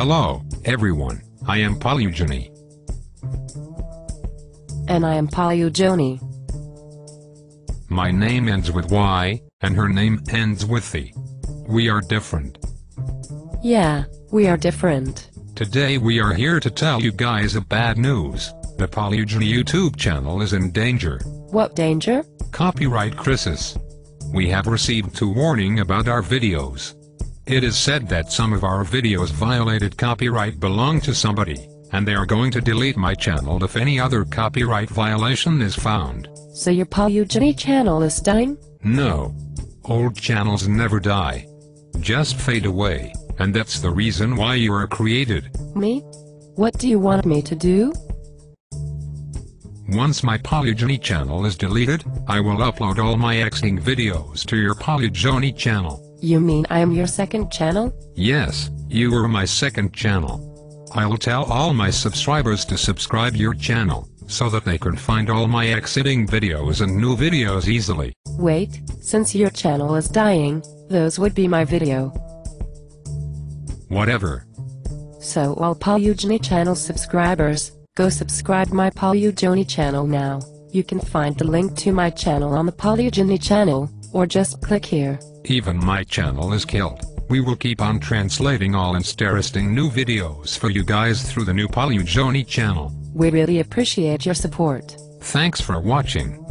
Hello, everyone, I am Polujony. And I am Polujony. My name ends with Y, and her name ends with E. We are different. Yeah, we are different. Today we are here to tell you guys a bad news. The Polujony YouTube channel is in danger. What danger? Copyright crisis. We have received 2 warnings about our videos. It is said that some of our videos violated copyright belong to somebody, and they are going to delete my channel if any other copyright violation is found. So your Polujony channel is dying? No. Old channels never die. Just fade away, and that's the reason why you are created. Me? What do you want me to do? Once my Polujony channel is deleted, I will upload all my exing videos to your Polujony channel. You mean I am your second channel? Yes, you are my second channel. I'll tell all my subscribers to subscribe your channel, so that they can find all my exiting videos and new videos easily. Wait, since your channel is dying, those would be my video. Whatever. So all Polujony channel subscribers, go subscribe my Polujony channel now. You can find the link to my channel on the Polujony channel, or just click here. Even my channel is killed. We will keep on translating all interesting new videos for you guys through the new Polujony channel. We really appreciate your support. Thanks for watching.